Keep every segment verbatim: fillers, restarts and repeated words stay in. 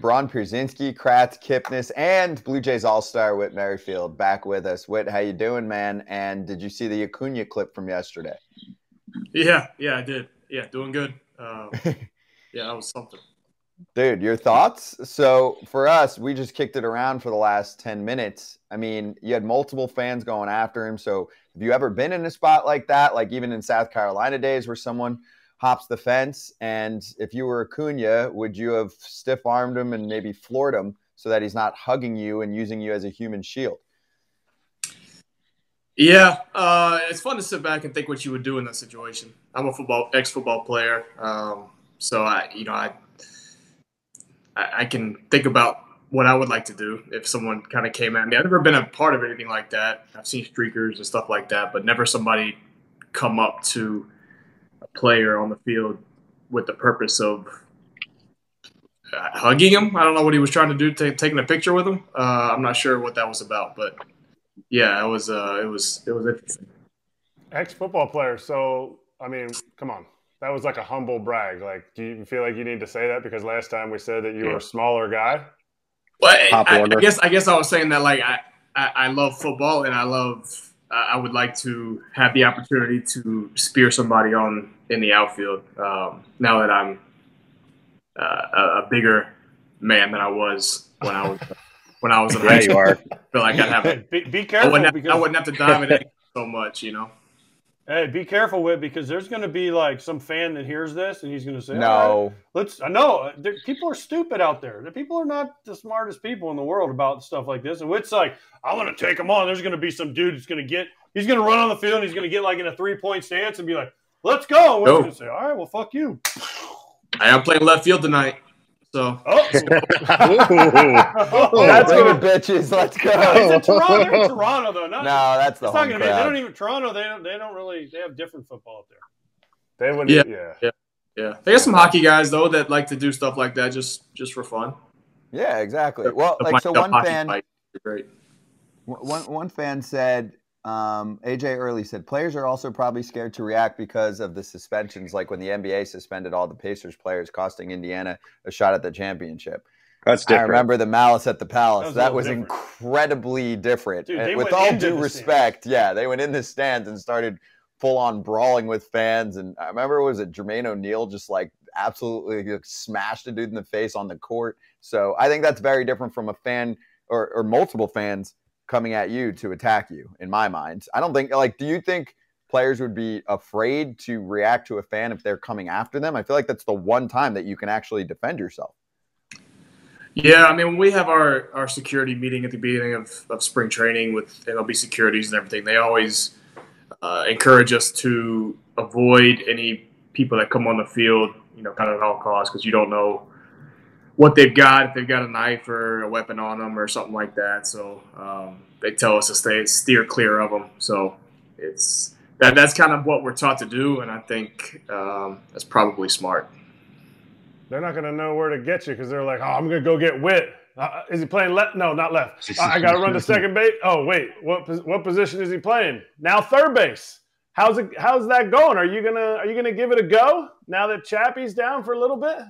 Braun Pierzynski, Kratz, Kipnis, and Blue Jays All-Star Whit Merrifield back with us. Whit, how you doing, man? And did you see the Acuna clip from yesterday? Yeah, yeah, I did. Yeah, doing good. Uh, yeah, that was something. Dude, your thoughts? So for us, we just kicked it around for the last ten minutes. I mean, you had multiple fans going after him. So have you ever been in a spot like that, like even in South Carolina days where someone – hops the fence? And if you were Acuna, would you have stiff-armed him and maybe floored him so that he's not hugging you and using you as a human shield? Yeah, uh, it's fun to sit back and think what you would do in that situation. I'm a football ex-football player, um, so I, you know, I, I can think about what I would like to do if someone kind of came at me. I've never been a part of anything like that. I've seen streakers and stuff like that, but never somebody come up to player on the field with the purpose of uh, hugging him. I don't know what he was trying to do, t taking a picture with him. Uh, I'm not sure what that was about, but yeah, it was. Uh, it was. It was interesting. Ex-football player. So I mean, come on, that was like a humble brag. Like, do you feel like you need to say that because last time we said that you yeah. were a smaller guy? Well, I, I guess. I guess I was saying that like I, I, I love football and I love. I would like to have the opportunity to spear somebody on in the outfield um, now that I'm uh, a, a bigger man than I was when I was when I was in high school. You are. I feel like I'd have to, be, be careful. I wouldn't have, because... I wouldn't have to dominate so much, you know. Hey, be careful with because there's going to be like some fan that hears this and he's going to say, "No, right, let's." No, there, people are stupid out there. The people are not the smartest people in the world about stuff like this. And it's like, I want to take them on. There's going to be some dude that's going to get. He's going to run on the field. And he's going to get like in a three-point stance and be like, "Let's go." And we're nope. going to say, "All right, well, fuck you." I am playing left field tonight, so. Oh, oh that's what bitches. Let's go. Is it Toronto? They're in Toronto though. Not, no, that's the it's home not gonna crowd. Be, they don't even Toronto. They don't. They don't really. They have different football up there. They wouldn't. Yeah, yeah, yeah. yeah. They got some hockey guys though that like to do stuff like that just just for fun. Yeah, exactly. Well, like so one fan. Great. One one fan said. Um, A J Early said, players are also probably scared to react because of the suspensions, like when the N B A suspended all the Pacers players, costing Indiana a shot at the championship. That's different. I remember the malice at the Palace. That was, that was incredibly different. Dude, with all due respect, stands. yeah, they went in the stands and started full-on brawling with fans. And I remember, was it Jermaine O'Neal just like absolutely smashed a dude in the face on the court? So I think that's very different from a fan or, or multiple fans coming at you to attack you, in my mind. I don't think, like, do you think players would be afraid to react to a fan if they're coming after them? I feel like that's the one time that you can actually defend yourself. Yeah, I mean, when we have our, our security meeting at the beginning of, of spring training with M L B securities and everything, they always uh, encourage us to avoid any people that come on the field, you know, kind of at all costs, because you don't know what they've got, if they've got a knife or a weapon on them or something like that. So um, they tell us to stay steer clear of them. So it's that that's kind of what we're taught to do, and I think um, that's probably smart. They're not going to know where to get you because they're like, oh, I'm going to go get Whit. Uh, is he playing left? No, not left. I, I got to run to second base. Oh, wait, what what position is he playing? Now third base. How's it? How's that going? Are you gonna Are you gonna give it a go now that Chappie's down for a little bit?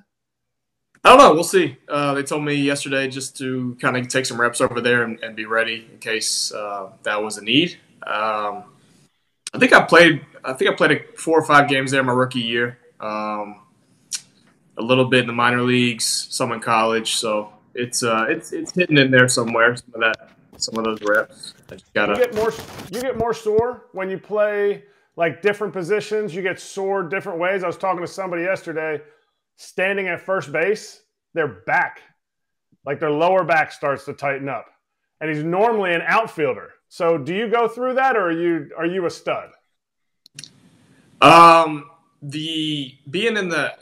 I don't know. We'll see. Uh, they told me yesterday just to kind of take some reps over there and, and be ready in case uh, that was a need. Um, I think I played. I think I played four or five games there my rookie year. Um, a little bit in the minor leagues, some in college. So it's uh, it's it's hidden in there somewhere. Some of that, some of those reps. I just gotta... You get more. You get more sore when you play like different positions. You get sore different ways. I was talking to somebody yesterday. Standing at first base, their back, like their lower back starts to tighten up. And he's normally an outfielder. So do you go through that, or are you are you a stud? Um, the being in the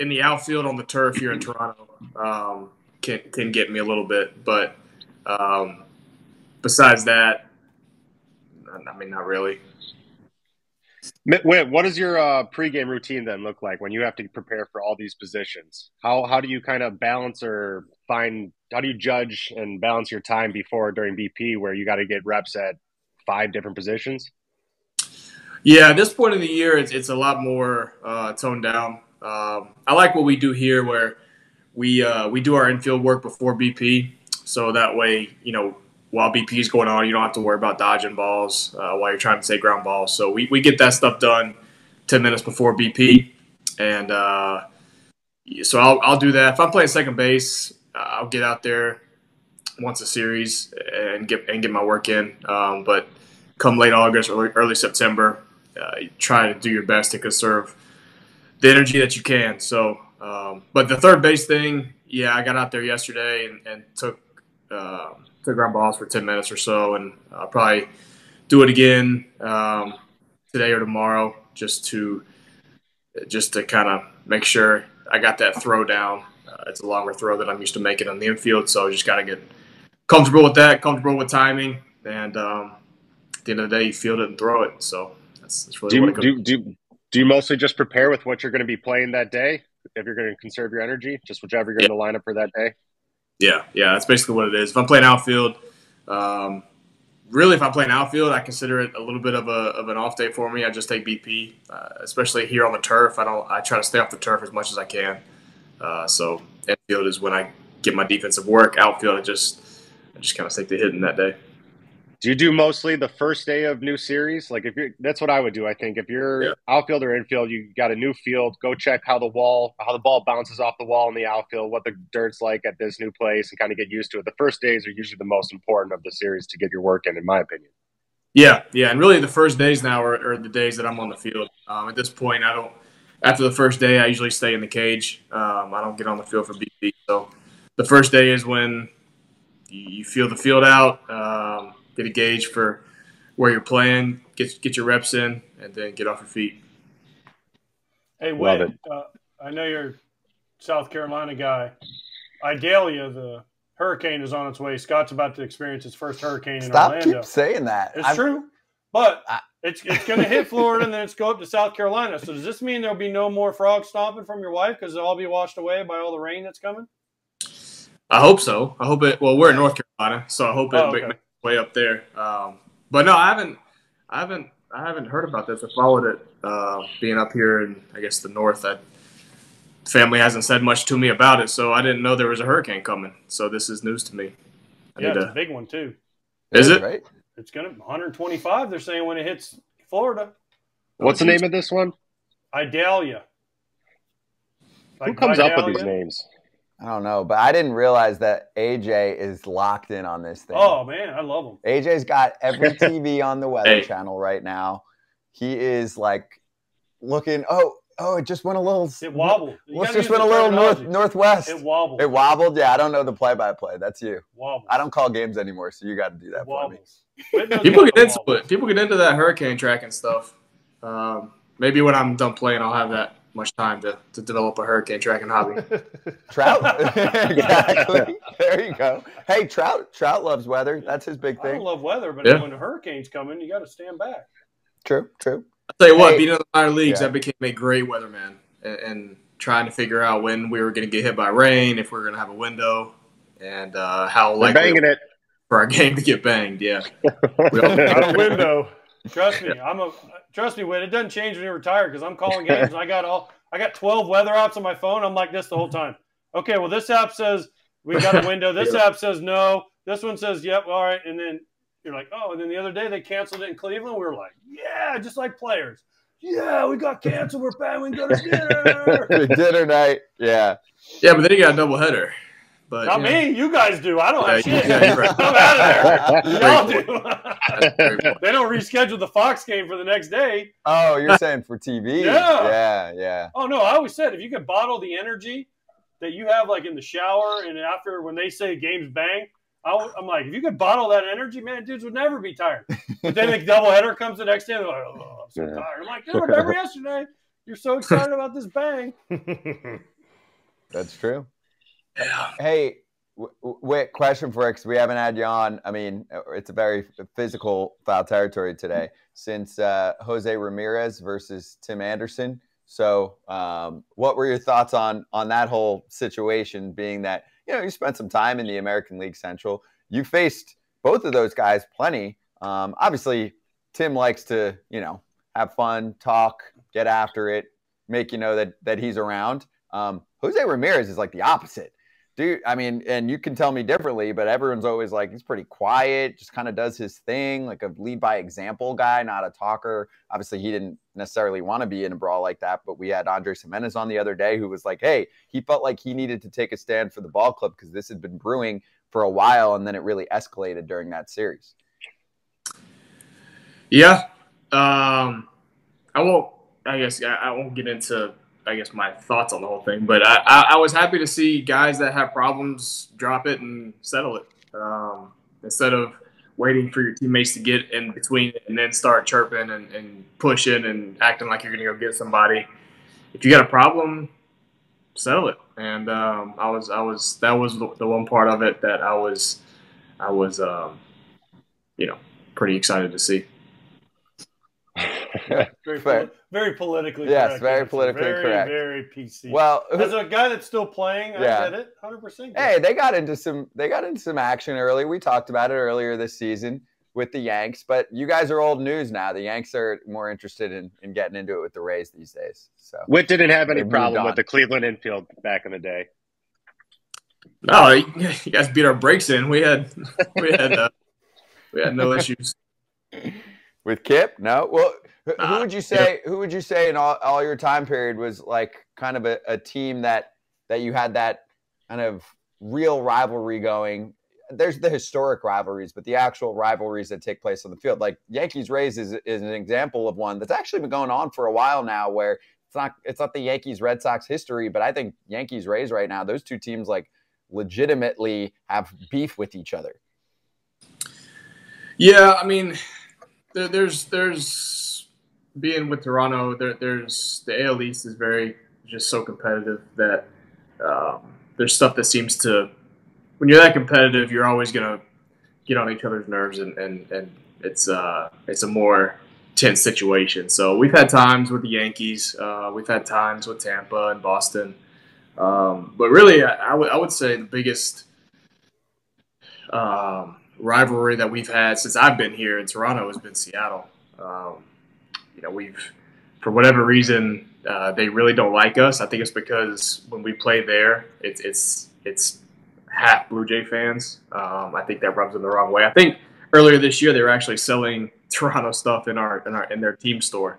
in the outfield on the turf here in Toronto um, can can get me a little bit, but um, besides that, I mean, not really. Whit, what does your uh, pregame routine then look like when you have to prepare for all these positions? How how do you kind of balance or find – how do you judge and balance your time before or during B P where you got to get reps at five different positions? Yeah, at this point in the year, it's, it's a lot more uh, toned down. Um, I like what we do here where we uh, we do our infield work before B P, so that way, you know, while B P is going on, you don't have to worry about dodging balls uh, while you're trying to take ground balls. So we, we get that stuff done ten minutes before B P, and uh, so I'll, I'll do that. If I'm playing second base, I'll get out there once a series and get and get my work in. Um, but come late August or early, early September, uh, try to do your best to conserve the energy that you can. So, um, but the third base thing, yeah, I got out there yesterday and, and took uh, took ground balls for ten minutes or so, and I'll probably do it again um, today or tomorrow, just to just to kind of make sure I got that throw down. Uh, it's a longer throw than I'm used to making on the infield, so I just got to get comfortable with that, comfortable with timing, and um, at the end of the day, you field it and throw it. So that's, that's really do, what it do, do, do you mostly just prepare with what you're going to be playing that day if you're going to conserve your energy, just whichever you're yeah. going to line up for that day? Yeah, yeah, that's basically what it is. If I'm playing outfield, um, really if I'm playing outfield, I consider it a little bit of a of an off day for me. I just take B P, uh, especially here on the turf. I don't. I try to stay off the turf as much as I can. Uh, so infield is when I get my defensive work. Outfield, I just I just kind of take the hitting that day. Do you do mostly the first day of new series? Like if you're, that's what I would do. I think if you're yeah. outfield or infield, you got a new field. Go check how the wall, how the ball bounces off the wall in the outfield, what the dirt's like at this new place, and kind of get used to it. The first days are usually the most important of the series to get your work in, in my opinion. Yeah, yeah, and really the first days now are, are the days that I'm on the field. Um, at this point, I don't. After the first day, I usually stay in the cage. Um, I don't get on the field for B P. So the first day is when you feel the field out, um, get a gauge for where you're playing, get get your reps in, and then get off your feet. Hey, Whit, uh, I know you're a South Carolina guy. Idalia, the hurricane is on its way. Scott's about to experience his first hurricane Stop, in Orlando. Stop keep saying that. It's I'm, true, but I, – It's it's going to hit Florida and then it's go up to South Carolina. So does this mean there'll be no more frog stomping from your wife because they'll all be washed away by all the rain that's coming? I hope so. I hope it. Well, we're in North Carolina, so I hope it oh, okay. makes its way up there. Um, but no, I haven't, I haven't, I haven't heard about this. I followed it uh, being up here in I guess the north. I, family hasn't said much to me about it, so I didn't know there was a hurricane coming. So this is news to me. I yeah, need it's to, a big one too. Is it? Right? It's going to be one twenty-five, they're saying, when it hits Florida. What's the name of this one? Idalia. Like Who comes Idalia? up with these names? I don't know, but I didn't realize that A J is locked in on this thing. Oh, man, I love him. A J's got every T V on the Weather hey. Channel right now. He is, like, looking, oh, oh, it just went a little. It wobbled. Let's just went a little north, northwest. It wobbled. It wobbled. Yeah, I don't know the play-by-play. That's you. Wobble. I don't call games anymore, so you got to do that for me. People get into it. People get into that hurricane tracking stuff. Um, maybe when I'm done playing, I'll have that much time to, to develop a hurricane tracking hobby. Trout, exactly. There you go. Hey, Trout. Trout loves weather. That's his big thing. I don't love weather, but yeah. when the hurricane's coming, you got to stand back. True. True. I'll tell you what, hey, being in the minor leagues, yeah. I became a great weatherman and, and trying to figure out when we were going to get hit by rain, if we were going to have a window, and uh, how They're likely banging it. for our game to get banged. Yeah, we all got a window. Trust me, I'm a trust me. Whit, it doesn't change when you retire because I'm calling games. And I got all I got twelve weather apps on my phone. I'm like this the whole time. Okay, well this app says we got a window. This yeah. app says no. This one says yep. All right, and then. You're like, oh, and then the other day they canceled it in Cleveland. We were like, yeah, just like players. Yeah, we got canceled. We're bad. We can go to dinner. dinner night. Yeah. Yeah, but then you got a doubleheader. But, Not you know, me. You guys do. I don't yeah, have shit. Yeah, right. I'm out of there. Y'all do. They don't reschedule the Fox game for the next day. Oh, you're saying for T V? Yeah. Yeah, yeah. Oh, no, I always said if you could bottle the energy that you have like in the shower and after when they say games bang, I'm like, if you could bottle that energy, man, dudes would never be tired. But then the doubleheader comes the next day, and they're like, oh, I'm so yeah. tired. I'm like, dude, remember yesterday? You're so excited about this bang. That's true. Yeah. Hey, Whit, question for you, because we haven't had you on. I mean, it's a very physical foul territory today since uh, Jose Ramirez versus Tim Anderson. So um, what were your thoughts on on that whole situation, being that, you know, you spent some time in the American League Central. You faced both of those guys plenty. Um, obviously, Tim likes to, you know, have fun, talk, get after it, make you know that that he's around. Um, Jose Ramirez is like the opposite. Dude, I mean, and you can tell me differently, but everyone's always like, he's pretty quiet, just kind of does his thing, like a lead by example guy, not a talker. Obviously, he didn't necessarily want to be in a brawl like that, but we had Andrés Giménez on the other day who was like, hey, he felt like he needed to take a stand for the ball club because this had been brewing for a while, and then it really escalated during that series. Yeah. Um, I won't, I guess, I, I won't get into I guess my thoughts on the whole thing, but I, I, I was happy to see guys that have problems drop it and settle it um, instead of waiting for your teammates to get in between and then start chirping and, and pushing and acting like you're going to go get somebody. If you got a problem, settle it. And um, I was, I was, that was the one part of it that I was, I was, um, you know, pretty excited to see. Very, poli very politically yes, correct. Yes, very politically very, correct. Very P C. Well, as a guy that's still playing, yeah. I said it one hundred percent. Hey, they got into some they got into some action early. We talked about it earlier this season with the Yanks, but you guys are old news now. The Yanks are more interested in, in getting into it with the Rays these days. So Whit didn't have any problem with the Cleveland infield back in the day. No, you guys beat our breaks in. We had we had uh, we had no issues. With Kip? No. Well, who uh, would you say? Yeah. Who would you say in all, all your time period was like kind of a, a team that that you had that kind of real rivalry going? There's the historic rivalries, but the actual rivalries that take place on the field, like Yankees Rays, is, is an example of one that's actually been going on for a while now. Where it's not it's not the Yankees Red Sox history, but I think Yankees Rays right now, those two teams like legitimately have beef with each other. Yeah, I mean. There's, there's being with Toronto. There, there's the A L East is very just so competitive that um, there's stuff that seems to. When you're that competitive, you're always gonna get on each other's nerves, and and and it's uh it's a more tense situation. So we've had times with the Yankees, uh, we've had times with Tampa and Boston, um, but really, I, I would I would say the biggest. Um, rivalry that we've had since I've been here in Toronto has been Seattle. Um, you know, we've, for whatever reason, uh, they really don't like us. I think it's because when we play there, it's it's it's half Blue Jay fans. Um, I think that rubs them the wrong way. I think earlier this year they were actually selling Toronto stuff in our in our in their team store,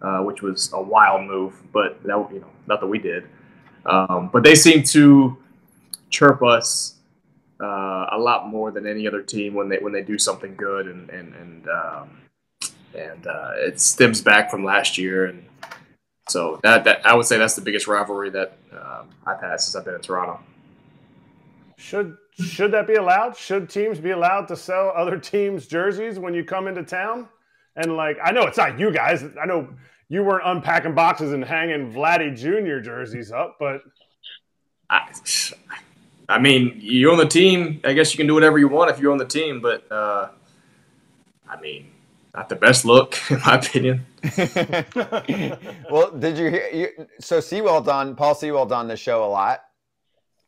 uh, which was a wild move. But that you know, not that we did. Um, but they seem to chirp us. Uh, a lot more than any other team when they when they do something good, and and and um, and uh, it stems back from last year, and so that, that I would say that's the biggest rivalry that um, I've had since I've been in Toronto. Should should that be allowed? Should teams be allowed to sell other teams' jerseys when you come into town? And like, I know it's not you guys. I know you weren't unpacking boxes and hanging Vladdy Junior jerseys up, but I. I mean, you're on the team. I guess you can do whatever you want if you're on the team, but uh, I mean, not the best look, in my opinion. Well, did you hear? You, so Sewald on Paul Sewald on the show a lot,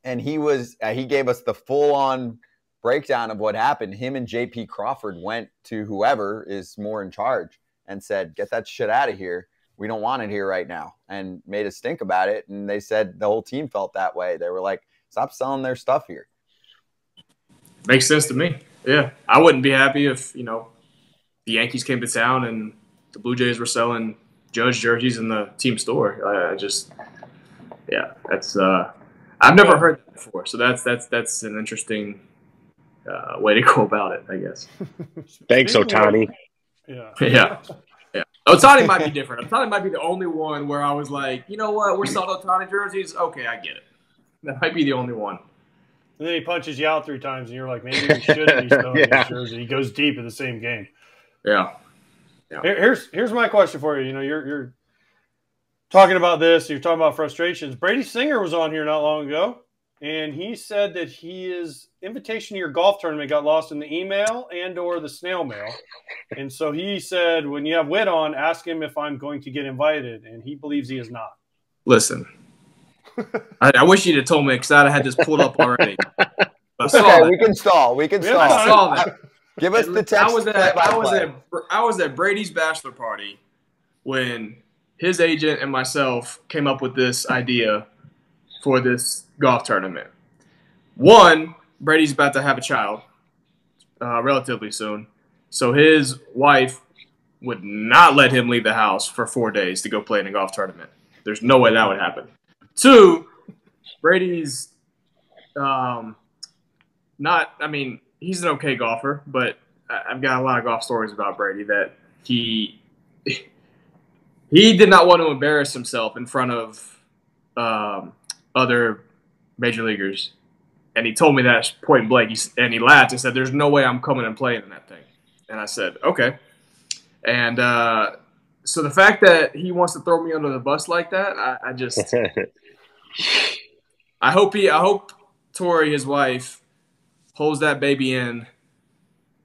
and he was uh, he gave us the full-on breakdown of what happened. Him and J P Crawford went to whoever is more in charge and said, "Get that shit out of here. We don't want it here right now," and made us think about it. And they said the whole team felt that way. They were like, stop selling their stuff here. Makes sense to me. Yeah. I wouldn't be happy if, you know, the Yankees came to town and the Blue Jays were selling Judge jerseys in the team store. I just, yeah, that's, uh, I've never heard that before. So that's, that's, that's an interesting uh, way to go about it, I guess. Thanks, Ohtani. Yeah. Yeah. Yeah. Ohtani might be different. Ohtani might be the only one where I was like, you know what, we're selling Ohtani jerseys. Okay, I get it. That might be the only one. And then he punches you out three times, and you're like, maybe we shouldn't be selling yeah. these jerseys. He goes deep in the same game. Yeah. yeah. Here, here's here's my question for you. You know, you're you're talking about this. You're talking about frustrations. Brady Singer was on here not long ago, and he said that his invitation to your golf tournament got lost in the email and or the snail mail. And so he said, when you have Whit on, ask him if I'm going to get invited, and he believes he is not. Listen. I, I wish you'd have told me because I had this pulled up already. It's okay, that. we can stall. We can we stall. I saw that. Give us the text. I was, at, I, was at, I was at Brady's bachelor party when his agent and myself came up with this idea for this golf tournament. One, Brady's about to have a child uh, relatively soon, so his wife would not let him leave the house for four days to go play in a golf tournament. There's no way that would happen. Two, Brady's um, not – I mean, he's an okay golfer, but I've got a lot of golf stories about Brady that he he did not want to embarrass himself in front of um, other major leaguers. And he told me that point blank, he, and he laughed and said, "There's no way I'm coming and playing in that thing." And I said, "Okay." And uh, so the fact that he wants to throw me under the bus like that, I, I just, I hope he, I hope Tori, his wife, holds that baby in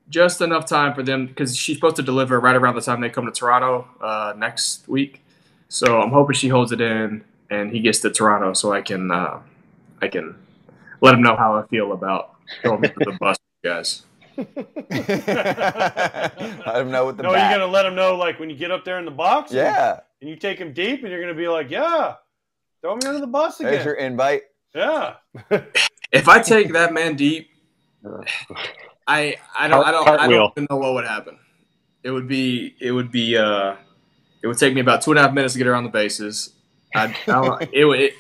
just enough time for them, because she's supposed to deliver right around the time they come to Toronto uh, next week. So I'm hoping she holds it in and he gets to Toronto, so I can, uh, I can let him know how I feel about throwing me under the bus, guys. Let him know with the. No, bat. You're gonna let him know, like when you get up there in the box. Yeah. And, and you take him deep, and you're gonna be like, "Yeah, throw me under the bus again." There's your invite. Yeah. If I take that man deep, I I don't I don't I don't even know what would happen. It would be it would be uh it would take me about two and a half minutes to get around the bases. I, I don't, it would. It,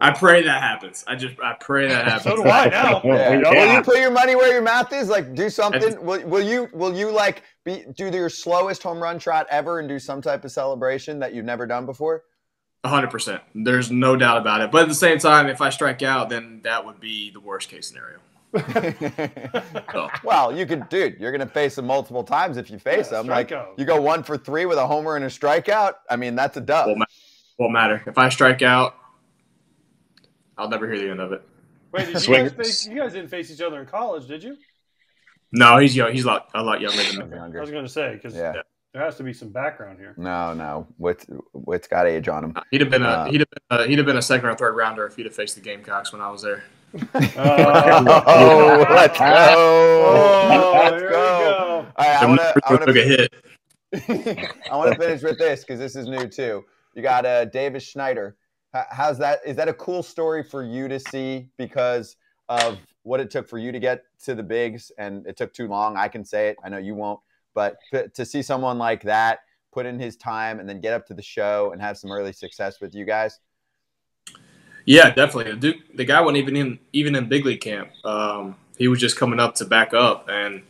I pray that happens. I just I pray that happens. So do I now. Yeah. Yeah. Will you put your money where your mouth is? Like, do something. Will, will you will you like be do your slowest home run trot ever and do some type of celebration that you've never done before? A hundred percent. There's no doubt about it. But at the same time, if I strike out, then that would be the worst case scenario. So. Well, you could, dude. You're gonna face them multiple times if you face yeah, them. Like out. You go one for three with a homer and a strikeout. I mean, that's a dub. Won't matter. Won't matter if I strike out. I'll never hear the end of it. Wait, did you, guys face, you guys didn't face each other in college, did you? No, he's young. He's a lot, a lot younger than me. I was going to say, because yeah. there has to be some background here. No, no, Whit, Whit's got age on him. He'd have been a uh, he'd have been a, he'd have been a second or third rounder if he'd have faced the Gamecocks when I was there. Uh, oh, let's go! Oh, let's go! go. All right, I want to. I want to hit. I want to finish with this because this is new too. You got uh, Davis Schneider. How's that? Is that a cool story for you to see because of what it took for you to get to the bigs? And it took too long. I can say it. I know you won't. But to see someone like that put in his time and then get up to the show and have some early success with you guys. Yeah, definitely. The, dude, the guy wasn't even in even in big league camp. Um, he was just coming up to back up and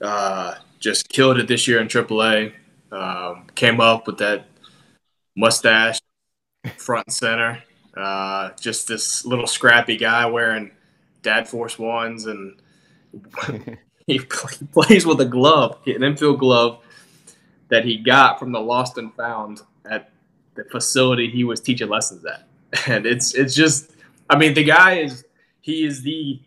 uh, just killed it this year in triple A. Um, came up with that mustache. Front and center, uh, just this little scrappy guy wearing dad force ones, and he plays with a glove, an infield glove that he got from the lost and found at the facility he was teaching lessons at. And it's it's just, I mean, the guy is he is the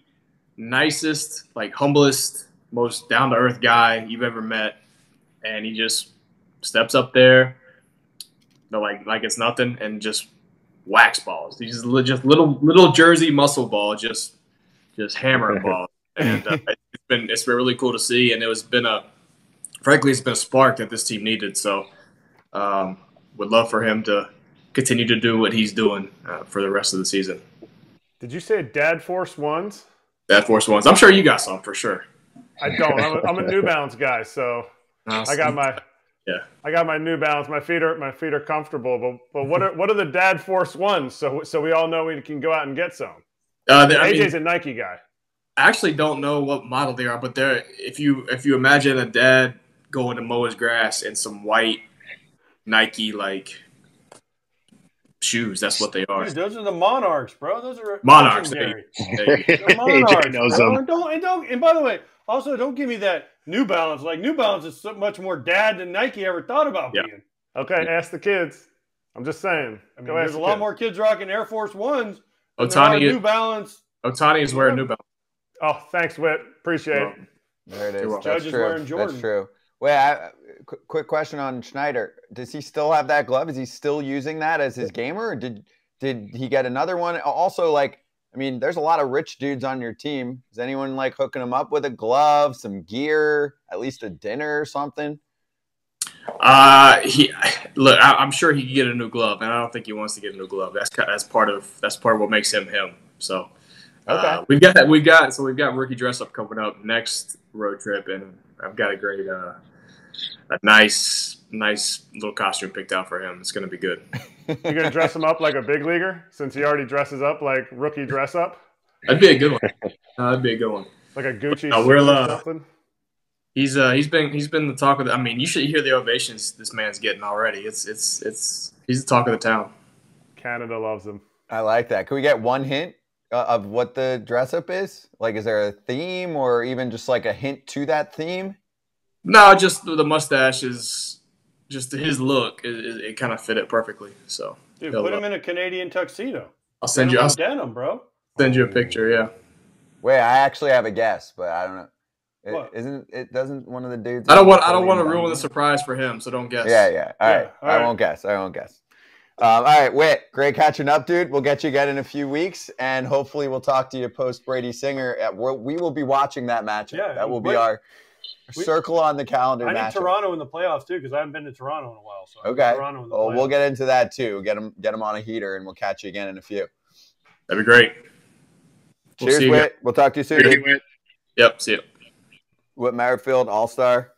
nicest, like humblest, most down to earth guy you've ever met, and he just steps up there. Like like it's nothing, and just wax balls. These just little little Jersey muscle ball, just just hammer ball. And uh, it's been it's been really cool to see, and it was been a frankly it's been a spark that this team needed. So um, would love for him to continue to do what he's doing uh, for the rest of the season. Did you say Dad Force Ones? Dad Force Ones. I'm sure you got some for sure. I don't. I'm a, I'm a New Balance guy, so awesome. I got my. Yeah. I got my New Balance. My feet are my feet are comfortable, but but what are what are the Dad Force Ones? So so we all know we can go out and get some. Uh, the, A J's mean, a Nike guy. I actually don't know what model they are, but they're if you if you imagine a dad going to mow his grass in some white Nike like shoes, that's what they are. Dude, those are the Monarchs, bro. Those are Monarchs. They, they, Monarchs. Knows them. And don't and don't and by the way. Also, don't give me that New Balance. Like, New Balance is so much more dad than Nike ever thought about yeah. being. Okay, ask the kids. I'm just saying. I mean, Go there's a the lot kids. more kids rocking Air Force Ones. Ohtani New Balance. Ohtani is wearing New Balance. Oh, thanks, Whit. Appreciate it. There it is. That's Judge true. is wearing Jordan. That's true. Wait, I, qu quick question on Schneider. Does he still have that glove? Is he still using that as his gamer? Or did, did he get another one? Also, like, I mean, there's a lot of rich dudes on your team. Is anyone, like, hooking them up with a glove, some gear, at least a dinner or something? Uh, he look. I, I'm sure he can get a new glove, and I don't think he wants to get a new glove. That's that's part of that's part of what makes him him. So, okay, uh, we've got that. We've got so we've got rookie dress up coming up next road trip, and I've got a great, uh, a nice, nice little costume picked out for him. It's gonna be good. You're gonna dress him up like a big leaguer, since he already dresses up like rookie dress up. That'd be a good one. Uh, that'd be a good one. Like a Gucci uh, we'll, uh, or something. He's uh he's been he's been the talk of the, I mean, you should hear the ovations this man's getting already. It's it's it's he's the talk of the town. Canada loves him. I like that. Can we get one hint uh, of what the dress up is? Like, is there a theme or even just like a hint to that theme? No, just the mustache is just his look. It, it, it kind of fit it perfectly. So, dude, put him up in a Canadian tuxedo. I'll send you. I'll denim, bro. Send you a picture. Yeah. Wait, I actually have a guess, but I don't know. It, isn't it? Doesn't one of the dudes? I don't want. I don't want to ruin the surprise for him, so don't guess. Yeah, yeah. All right, yeah, all right. I won't guess. I won't guess. Um, all right, Whit. Great catching up, dude. We'll get you again in a few weeks, and hopefully, we'll talk to you post Brady Singer. At, we will be watching that matchup. Yeah, that will be our we, circle on the calendar. I need matchup. Toronto in the playoffs too, because I haven't been to Toronto in a while. So okay, Toronto in the well, playoffs. We'll get into that too. Get them, get them on a heater, and we'll catch you again in a few. That'd be great. We'll Cheers, Whit. We'll talk to you soon. Dude. Yep. See you. Whit Merrifield, all-star.